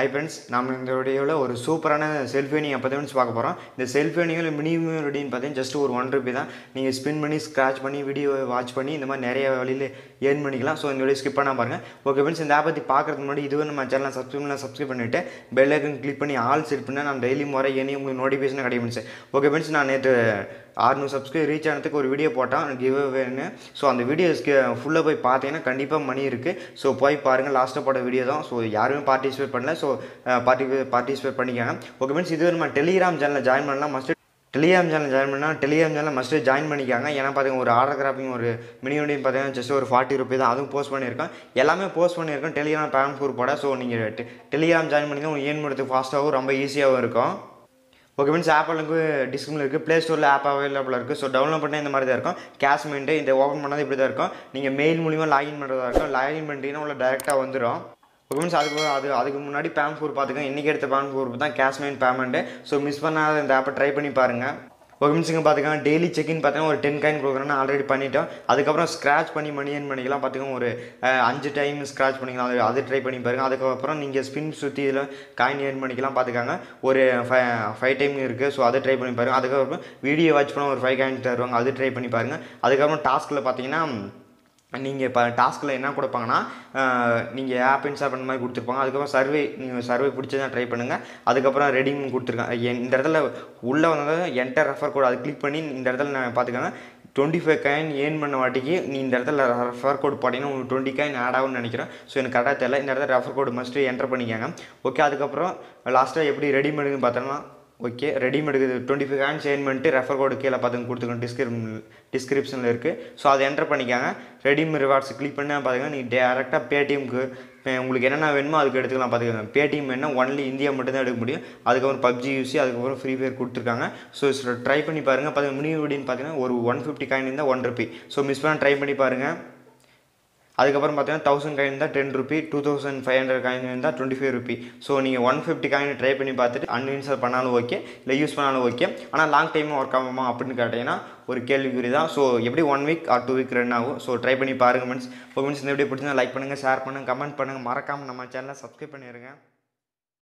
Hi friends, நாம இந்த வீடியோல ஒரு சூப்பரான செல்ஃப் யூனிங் அப்டேட்ஸ் பார்க்க போறோம். இந்த செல்ஃப் யூனிங்ல மினிமம் ரீடின் பார்த்தா just ஒரு 1 ரூபாய் தான். நீங்க ஸ்பின் பண்ணி ஸ்கிராட்ச் பண்ணி வீடியோ வாட்ச் பண்ணி இந்த மாதிரி நிறைய வழியில earn பண்ணிக்கலாம். சோ இந்த வீடியோ skip பண்ணாம பாருங்க. ஓகே फ्रेंड्स, இந்த ஆப் பத்தி பார்க்கிறதுக்கு முன்னாடி இதுவே நம்ம சேனலை subscribe பண்ணிட்டு bell icon click பண்ணி all set பண்ணா நான் daily வர ஏனி உங்களுக்கு notification கிடைக்கும்ஸ். ஓகே फ्रेंड्स, நான் நேத்து 600 subscribe reach ஆனதுக்கு ஒரு வீடியோ போட்டேன் giveaway-னு. சோ அந்த வீடியோஸ்க்கு ஃபுல்லா போய் பாத்தீங்கன்னா கண்டிப்பா மணி இருக்கு. சோ போய் பாருங்க, லாஸ்ட்ல போட்ட வீடியோ தான். சோ யாரும் பார்ட்டிசிபேட் பண்ணல. So participate பண்ணிக்கங்க. ஓகே फ्रेंड्स, இதுவே நம்ம Telegram சேனல்ல ஜாயின் பண்ணலாம். Must Telegram channel must join பண்ணிக்கங்க. ஏனா பாத்தீங்க ஒரு ஆர்டர் கிராபிங் ஒரு மினி வீடியோ பாத்தீங்க just ஒரு 40 ரூபாய் தான். அதுவும் போஸ்ட் பண்ணிருக்கேன், எல்லாமே போஸ்ட் பண்ணிருக்கேன் Telegram பேங்க் ஃபூர் போட. சோ நீங்க Telegram join பண்ணீங்க உங்களுக்கு ஏன் பண்றது ஃபாஸ்ட்டாவும் ரொம்ப ஈஸியாவும் இருக்கும். ஓகே फ्रेंड्स, ஆப் லிங்க் டிஸ்கிரிப்ஷன்ல இருக்கு. Play Store-ல ஆப் அவேலபிள் இருக்கு. சோ டவுன்லோட் பண்ணா இந்த மாதிரி தான் இருக்கும். CashMint இத ஓபன் பண்ணா இப்படி தான் இருக்கும். நீங்க மெயில் மூலமா லாகின் பண்றதா இருக்கும். லாகின் பண்ணிட்டீங்கன்னா உங்களுக்கு டைரக்டா வந்துரும். ஓகே फ्रेंड्स, அதுக்கு முன்னாடி பேம் ஃபூர் பார்த்துக்கோங்க. இன்றைக்கி எடுத்த பேம் ஃபூர் தான் CashMint பேமெண்ட்டு. ஸோ மிஸ் பண்ணாத இந்த ஆப்பை ட்ரை பண்ணி பாருங்கள். ஓகே फ्रेंड्स, இங்கே பார்த்துக்கோங்க டெய்லி செக்இன் பார்த்தீங்கன்னா ஒரு 10 coin கொடுக்குறேன்னா ஆல்ரெடி பண்ணிவிட்டோம். அதுக்கப்புறம் ஸ்க்ராட்ச் பண்ணி மணி ஏர்ன் பண்ணிக்கலாம். பார்த்துக்கோங்க ஒரு 5 டைம் ஸ்க்ராட்ச் பண்ணிக்கலாம். அது ட்ரை பண்ணி பாருங்கள். அதுக்கப்புறம் நீங்கள் ஸ்பின் சுற்றி இதில் காயின் ஏர்ன் பண்ணிக்கலாம். பார்த்துக்காங்க ஒரு 5 டைம் இருக்குது. ஸோ அதை ட்ரை பண்ணி பாருங்கள். அதுக்கப்புறம் வீடியோ வாட்ச் பண்ணால் ஒரு 5 coin தருவாங்க. அது ட்ரை பண்ணி பாருங்கள். அதுக்கப்புறம் டாஸ்கில் பார்த்தீங்கன்னா நீங்கள் இப்போ டாஸ்கில் என்ன கொடுப்பாங்கன்னா நீங்கள் ஆப் இன்ஸ்டால் பண்ண மாதிரி கொடுத்துருப்பாங்க. அதுக்கப்புறம் சர்வே நீங்கள் சர்வே பிடிச்சதான் ட்ரை பண்ணுங்கள். அதுக்கப்புறம் ரெடிங் கொடுத்துருக்காங்க. இந்த இடத்துல உள்ளே வந்தது என்டர் ரெஃபர் கோட், அது கிளிக் பண்ணி இந்த இடத்துல நான் பார்த்துக்கோங்க 25 coin ஏர்ன் பண்ண வாட்டிக்கு நீ இந்த இடத்துல ரெஃபர் கோட் போட்டிங்கன்னா உங்களுக்கு 20 coin ஆட் ஆகும்னு நினைக்கிறேன். ஸோ எனக்கு கரெக்டாக தெரியல. இந்த இடத்துல ரெஃபர் கோடு மஸ்ட்டு என்டர் பண்ணிக்கோங்க. ஓகே, அதுக்கப்புறம் லாஸ்ட்டாக எப்படி ரெடிம் எடுக்குன்னு பார்த்தோம்னா ஓகே ரெடிம் எடுக்குது 25 coin ஏர்ன் பண்ணிட்டு ரெஃபர் கோடு கீழே பார்த்துங்க கொடுத்துக்கணும். டிஸ்கிரிப்ஷனில் இருக்குது. ஸோ அதை என்டர் பண்ணிக்காங்க. ரெடிம் ரிவார்ட்ஸ் கிளிக் பண்ணால் பார்த்துக்கோங்க. நீங்கள் டேரெக்டாக Paytm-க்கு உங்களுக்கு என்னென்ன வேணுமோ அதுக்கு எடுத்துக்கலாம். பார்த்துக்கோங்க Paytm வேணால் ஒன்லி இந்தியா மட்டும்தான் எடுக்க முடியும். அதுக்கப்புறம் பப்ஜி யூசி அதுக்கப்புறம் ஃப்ரீ ஃபயர் கொடுத்துருக்காங்க. ஸோ ட்ரை பண்ணி பாருங்கள். பார்த்துக்கோங்க மினி வீடின்னு பார்த்தீங்கன்னா ஒரு 150 coin இருந்தால் 1 ரூபி. ஸோ மிஸ் பண்ணால் ட்ரை பண்ணி பாருங்கள். அதுக்கப்புறம் பார்த்தீங்கன்னா 1000 coin இருந்தால் 10 ரூபி, 2500 coin இருந்தால் 25 ரூபி. ஸோ நீங்கள் 150 coin ட்ரை பண்ணி பார்த்துட்டு அன்இன்ஸ்டால் பண்ணாலும் ஓகே, இல்லை யூஸ் பண்ணாலும் ஓகே. ஆனால் லாங் டைம் ஒர்க் ஆகுமா அப்படின்னு கேட்டிங்கன்னா ஒரு கேள்விக்குறி தான். ஸோ எப்படி 1 week or 2 week ரன் ஆகும். ஸோ ட்ரை பண்ணி பாருங்க ஃப்ரெண்ட்ஸ். இப்போ ஃப்ரெண்ட்ஸ் இந்த வீடியோ பிடிச்சா லைக் பண்ணுங்கள், ஷேர் பண்ணுங்கள், கமெண்ட் பண்ணுங்கள். மறக்காமல் நம்ம சேனலை சப்ஸ்கிரைப் பண்ணிடுங்க.